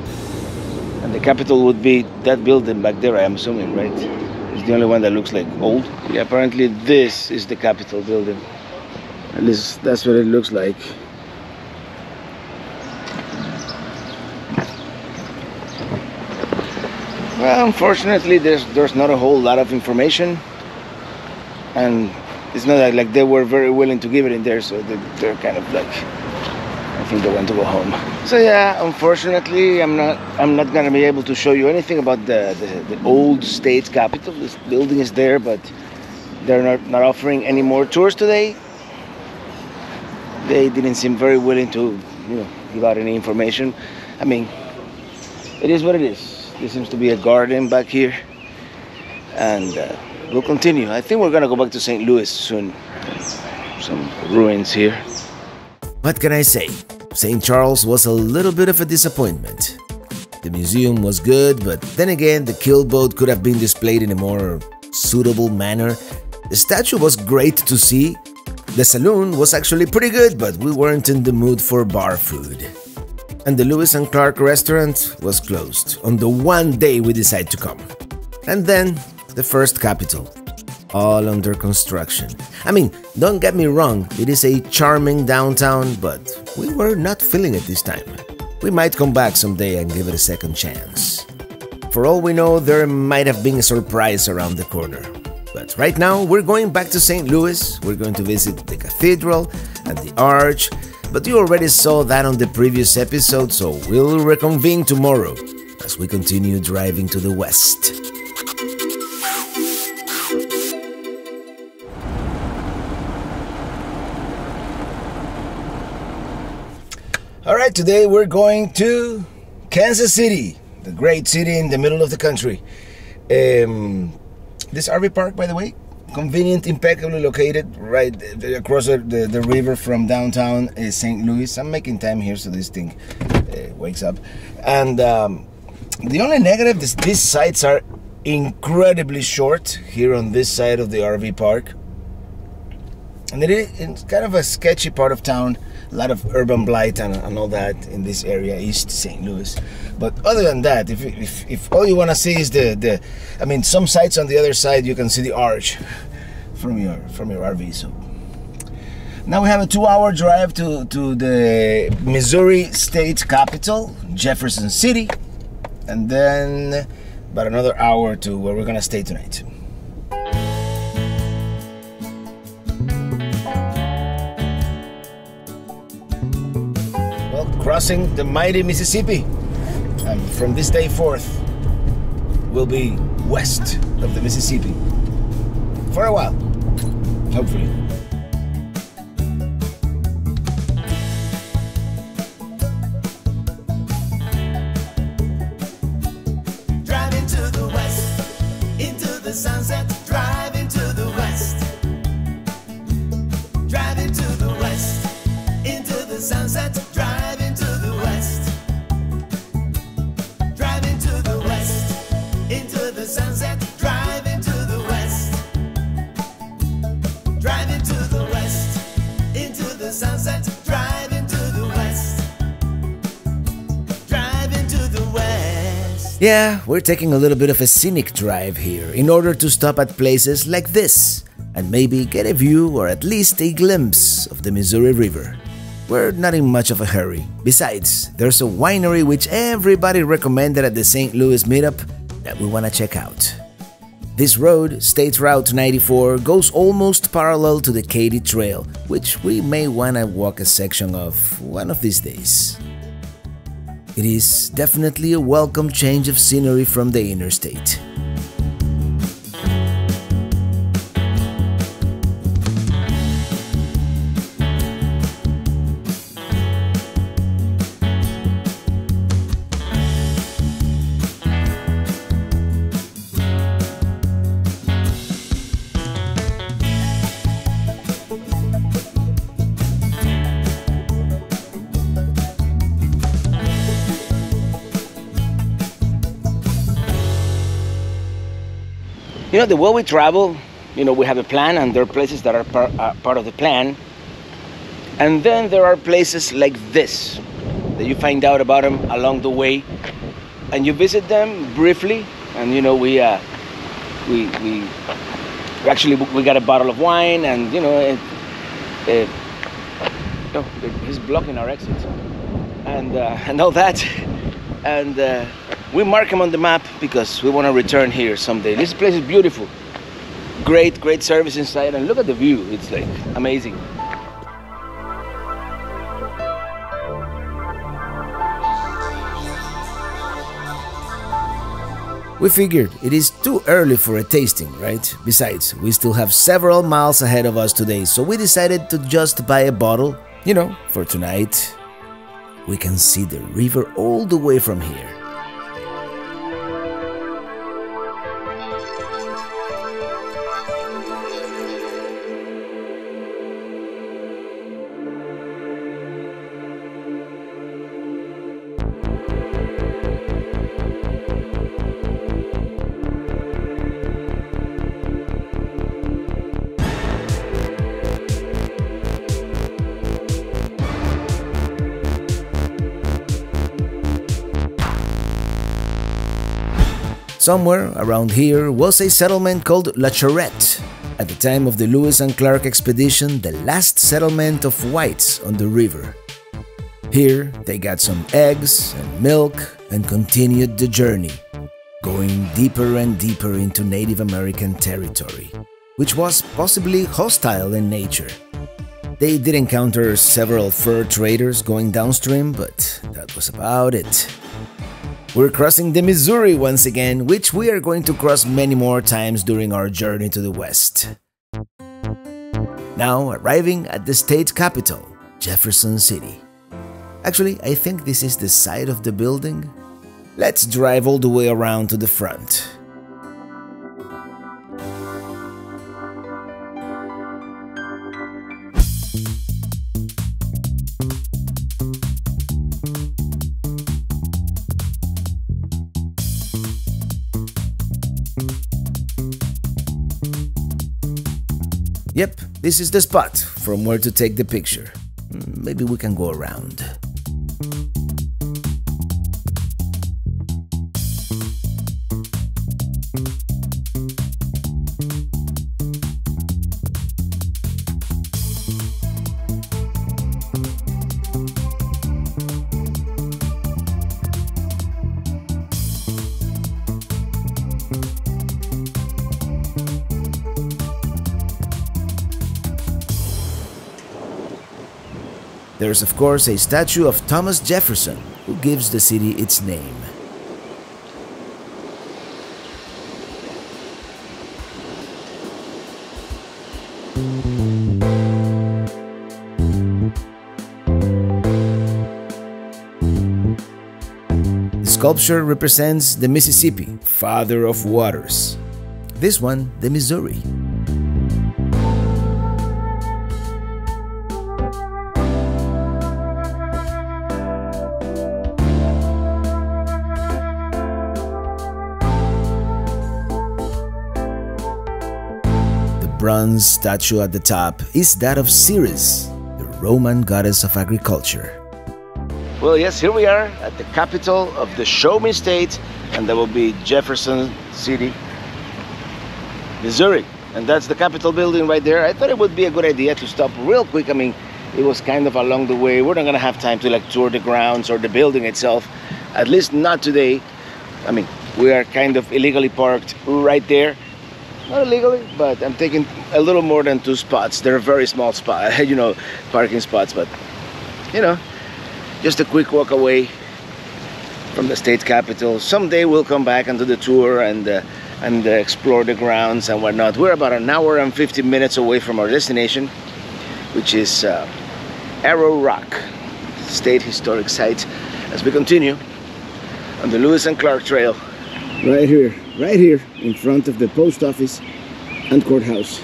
And the Capitol would be that building back there, I am assuming, right? It's the only one that looks like old. Yeah, apparently this is the Capitol building. At least that's what it looks like. Well, unfortunately, there's, there's not a whole lot of information. And it's not that, like, they were very willing to give it in there, so they, they're kind of like... I think they want to go home. So yeah, unfortunately, I'm not I'm not gonna be able to show you anything about the, the, the old state capitol. This building is there, but they're not, not offering any more tours today. They didn't seem very willing to, you know, give out any information. I mean, it is what it is. There seems to be a garden back here. And uh, we'll continue. I think we're gonna go back to Saint Louis soon. Some ruins here. What can I say? Saint Charles was a little bit of a disappointment. The museum was good, but then again, the keel boat could have been displayed in a more suitable manner. The statue was great to see. The saloon was actually pretty good, but we weren't in the mood for bar food. And the Lewis and Clark restaurant was closed on the one day we decided to come. And then, the first Capitol. All under construction. I mean, don't get me wrong, it is a charming downtown, but we were not feeling it this time. We might come back someday and give it a second chance. For all we know, there might have been a surprise around the corner. But right now, we're going back to Saint Louis, we're going to visit the cathedral and the arch, but you already saw that on the previous episode, so we'll reconvene tomorrow as we continue driving to the west. Alright, today we're going to Kansas City, the great city in the middle of the country. Um, this R V park, by the way, convenient, impeccably located right across the, the, the river from downtown uh, Saint Louis. I'm making time here so this thing uh, wakes up. And um, the only negative is these sites are incredibly short here on this side of the R V park. And it is, it's kind of a sketchy part of town. a lot of urban blight and, and all that in this area, East Saint Louis. But other than that, if, if, if all you want to see is the, the, I mean, some sites on the other side, you can see the arch from your, from your R V. So now we have a two hour drive to, to the Missouri state capital, Jefferson City, and then about another hour to where we're gonna stay tonight. Crossing the mighty Mississippi, and from this day forth we'll be west of the Mississippi for a while, hopefully. Driving to the west, into the sunset, driving to the west, driving to the west, into the sunset, driving. Yeah, we're taking a little bit of a scenic drive here in order to stop at places like this and maybe get a view or at least a glimpse of the Missouri River. We're not in much of a hurry. Besides, there's a winery which everybody recommended at the Saint Louis meetup that we want to check out. This road, State Route ninety-four, goes almost parallel to the Katy Trail, which we may want to walk a section of one of these days. It is definitely a welcome change of scenery from the interstate. You know, the way we travel, you know, we have a plan, and there are places that are par uh, part of the plan. And then there are places like this that you find out about them along the way, and you visit them briefly. And you know, we uh, we we actually we got a bottle of wine, and you know, it, it, no, he's blocking our exit, and uh, and all that, and. Uh, We mark them on the map because we want to return here someday. This place is beautiful. Great, great service inside, and look at the view. It's like amazing. We figured it is too early for a tasting, right? Besides, we still have several miles ahead of us today, so we decided to just buy a bottle, you know, for tonight. We can see the river all the way from here. Somewhere around here was a settlement called La Charrette, at the time of the Lewis and Clark expedition, the last settlement of whites on the river. Here they got some eggs and milk and continued the journey, going deeper and deeper into Native American territory, which was possibly hostile in nature. They did encounter several fur traders going downstream, but that was about it. We're crossing the Missouri once again, which we are going to cross many more times during our journey to the west. Now arriving at the state capital, Jefferson City. Actually, I think this is the side of the building. Let's drive all the way around to the front. Yep, this is the spot from where to take the picture. maybe we can go around. There is, of course, a statue of Thomas Jefferson, who gives the city its name. The sculpture represents the Mississippi, father of waters. This one, the Missouri. The bronze statue at the top is that of Ceres, the Roman goddess of agriculture. Well, yes, here we are at the capital of the Show Me State, and that will be Jefferson City, Missouri. And that's the Capitol building right there. I thought it would be a good idea to stop real quick. I mean, it was kind of along the way. We're not going to have time to like tour the grounds or the building itself, at least not today. I mean, we are kind of illegally parked right there. Not illegally, but I'm taking a little more than two spots. They're very small spots, you know, parking spots, but, you know, just a quick walk away from the state capitol. Someday we'll come back and do the tour and, uh, and uh, explore the grounds and whatnot. We're about an hour and fifty minutes away from our destination, which is uh, Arrow Rock, State Historic Site, as we continue on the Lewis and Clark Trail. Right here, right here, in front of the post office and courthouse.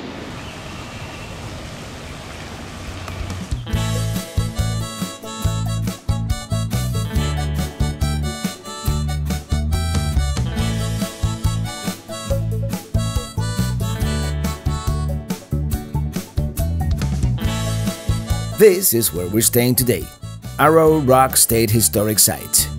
This is where we're staying today, Arrow Rock State Historic Site.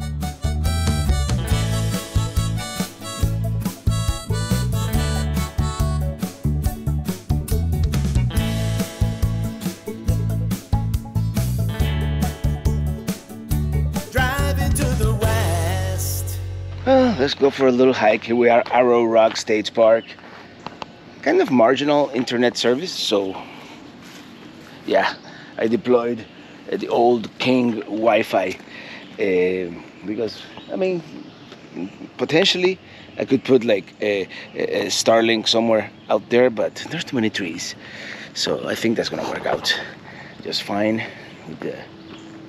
Let's go for a little hike. Here we are, Arrow Rock State Park. Kind of marginal internet service, so yeah, I deployed uh, the old King Wi-Fi uh, because I mean, potentially I could put like a, a Starlink somewhere out there, but there's too many trees, so I think that's gonna work out just fine with the,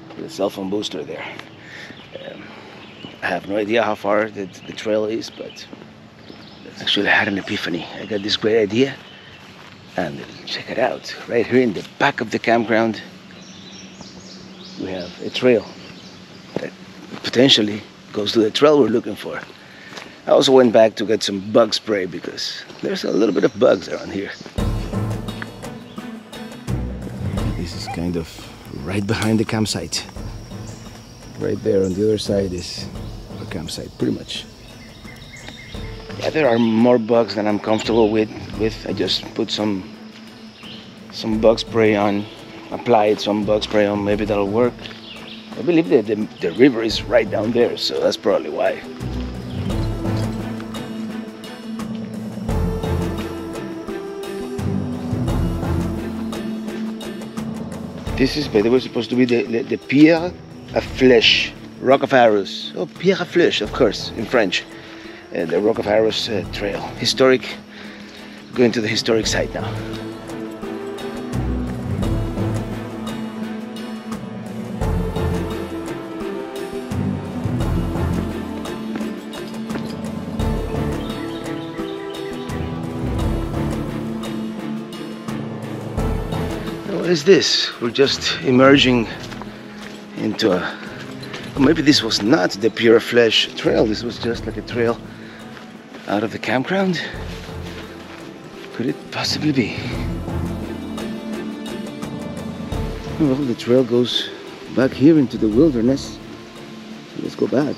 with the cell phone booster there. Um, I have no idea how far the, the trail is, but actually I had an epiphany. I got this great idea, and check it out. Right here in the back of the campground, we have a trail that potentially goes to the trail we're looking for. I also went back to get some bug spray because there's a little bit of bugs around here. This is kind of right behind the campsite. Right there on the other side is a campsite, pretty much. Yeah, there are more bugs than I'm comfortable with. With I just put some some bug spray on, applied some bug spray on. Maybe that'll work. I believe that the, the river is right down there, so that's probably why. This is, by the way, supposed to be the the, the Pierre à Flèche, Rock of Arrows. Oh, Pierre à Flèche, of course, in French. Uh, the Rock of Arrows uh, trail. Historic, going to the historic site now. Now, what is this? We're just emerging into a, maybe this was not the Pierre à Flèche trail, this was just like a trail out of the campground. Could it possibly be? Well, the trail goes back here into the wilderness. So let's go back.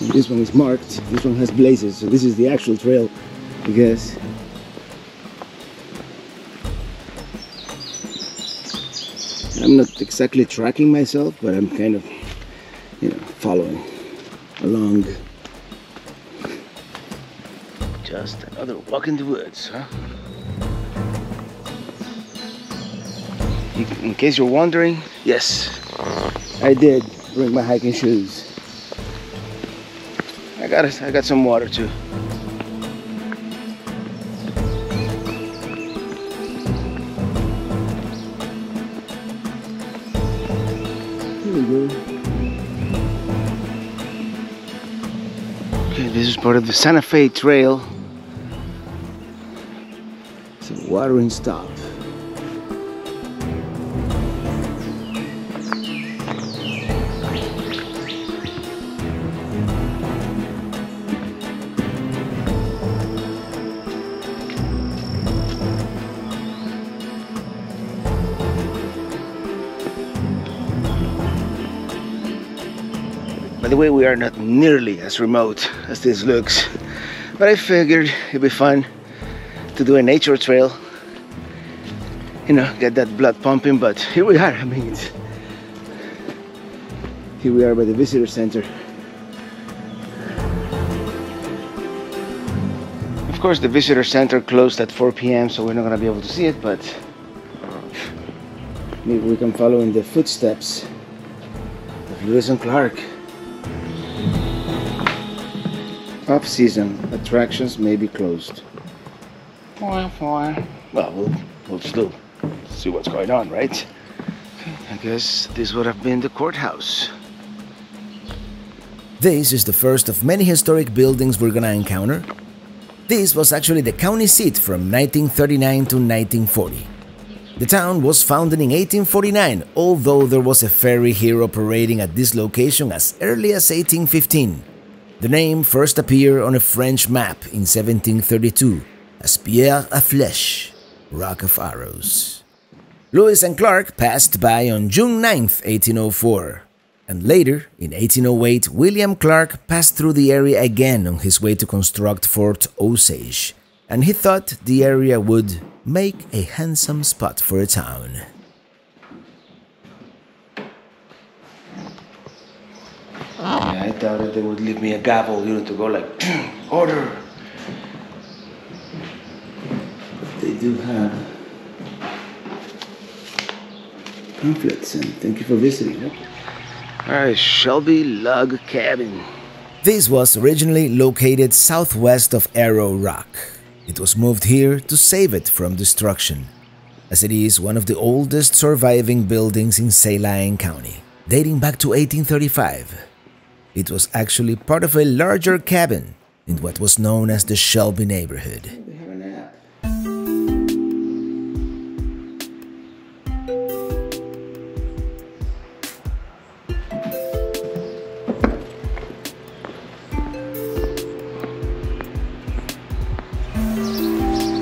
And this one is marked. This one has blazes, so this is the actual trail, I guess. I'm not exactly tracking myself, but I'm kind of, you know, following along. Just another walk in the woods, huh? In case you're wondering, yes, I did bring my hiking shoes. I got I got some water too. Here we go. Okay, this is part of the Santa Fe Trail. It's a watering stop. By the way, we are not nearly as remote as this looks, but I figured it'd be fun to do a nature trail, you know, get that blood pumping. But here we are. I mean, it's, here we are by the visitor center. Of course, the visitor center closed at four p m so we're not gonna be able to see it, but maybe we can follow in the footsteps of Lewis and Clark. Off-season attractions may be closed. Well, we'll, we'll still see what's going on, right? I guess this would have been the courthouse. This is the first of many historic buildings we're gonna encounter. This was actually the county seat from nineteen thirty-nine to nineteen forty. The town was founded in eighteen forty-nine, although there was a ferry here operating at this location as early as eighteen fifteen. The name first appeared on a French map in seventeen thirty-two as Pierre à Flèche, Rock of Arrows. Lewis and Clark passed by on June ninth, eighteen oh four, and later, in eighteen oh eight, William Clark passed through the area again on his way to construct Fort Osage, and he thought the area would make a handsome spot for a town. Yeah, I thought that they would leave me a gavel, you know, to go like, order. But they do have pamphlets, and thank you for visiting. Huh? All right, Shelby Log Cabin. This was originally located southwest of Arrow Rock. It was moved here to save it from destruction, as it is one of the oldest surviving buildings in Saline County, dating back to eighteen thirty-five. It was actually part of a larger cabin in what was known as the Shelby neighborhood.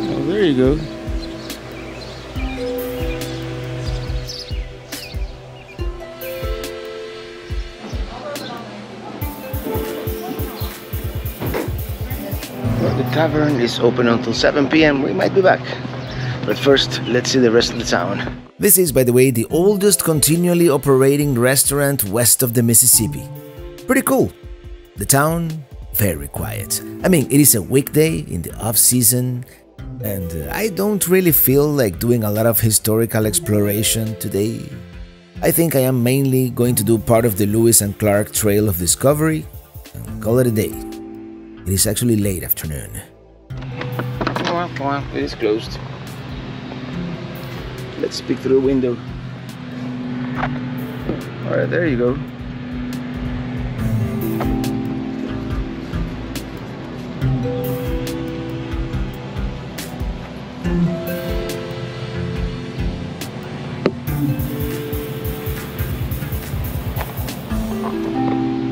Oh, there you go. Tavern is open until seven p m We might be back, but first let's see the rest of the town. This is, by the way, the oldest continually operating restaurant west of the Mississippi. Pretty cool. The town, very quiet. I mean, it is a weekday in the off-season, and uh, I don't really feel like doing a lot of historical exploration today. I think I am mainly going to do part of the Lewis and Clark Trail of Discovery and call it a day. It is actually late afternoon. Well, well, it is closed. Let's peek through the window. All right, there you go.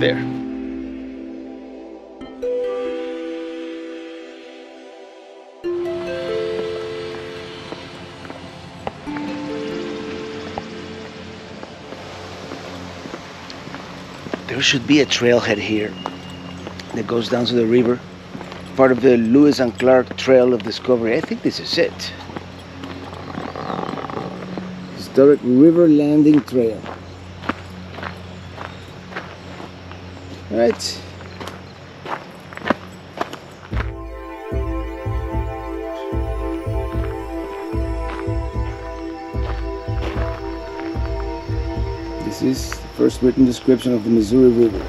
There. There should be a trailhead here that goes down to the river. Part of the Lewis and Clark Trail of Discovery. I think this is it. Historic River Landing Trail. All right. This is the first written description of the Missouri River.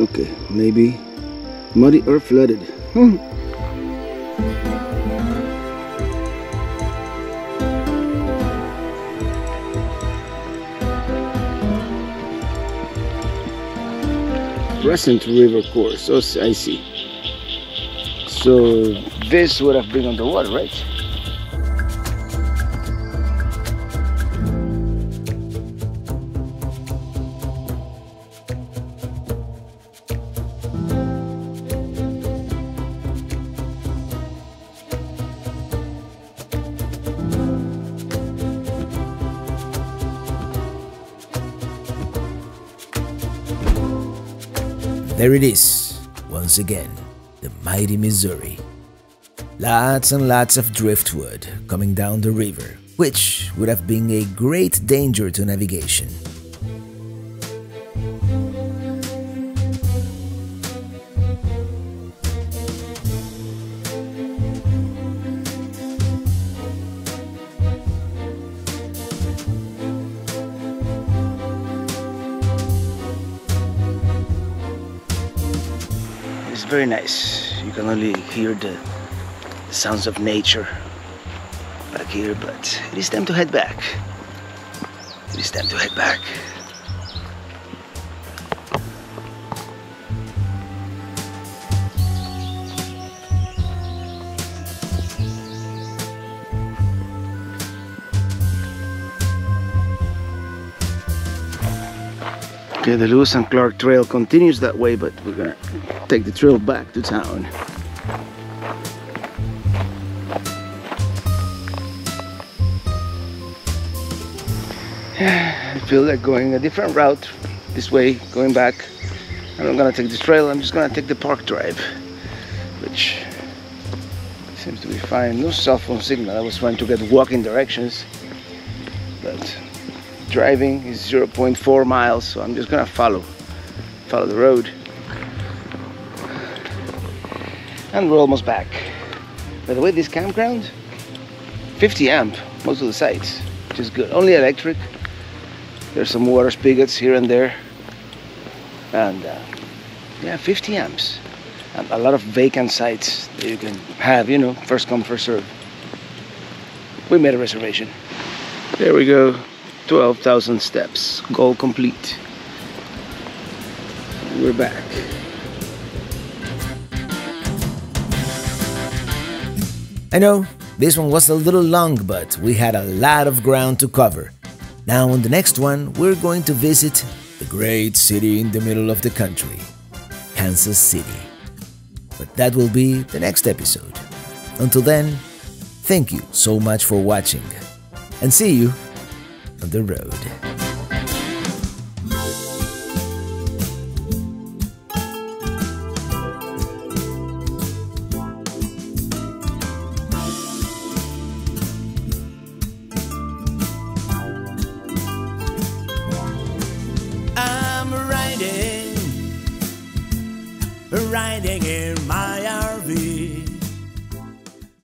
Okay, maybe muddy or flooded. Hmm. Present river course. Oh, I see. So this would have been on the water, right? There it is, once again, the mighty Missouri. Lots and lots of driftwood coming down the river, which would have been a great danger to navigation. Very nice. You can only hear the sounds of nature back here, but it is time to head back. It is time to head back. Okay, the Lewis and Clark Trail continues that way, but we're gonna take the trail back to town. I feel like going a different route this way, going back. I'm not gonna take this trail, I'm just gonna take the park drive, which seems to be fine. No cell phone signal. I was trying to get walking directions, but driving is zero point four miles, so I'm just gonna follow follow the road, and we're almost back. By the way, this campground, fifty amp most of the sites, which is good. Only electric. There's some water spigots here and there, and uh, yeah, fifty amps, and a lot of vacant sites that you can have, you know, first come, first serve. We made a reservation. There we go. twelve thousand steps, goal complete. We're back. I know, this one was a little long, but we had a lot of ground to cover. Now on the next one, we're going to visit the great city in the middle of the country, Kansas City. But that will be the next episode. Until then, thank you so much for watching, and see you on the road. I'm riding, riding in my R V.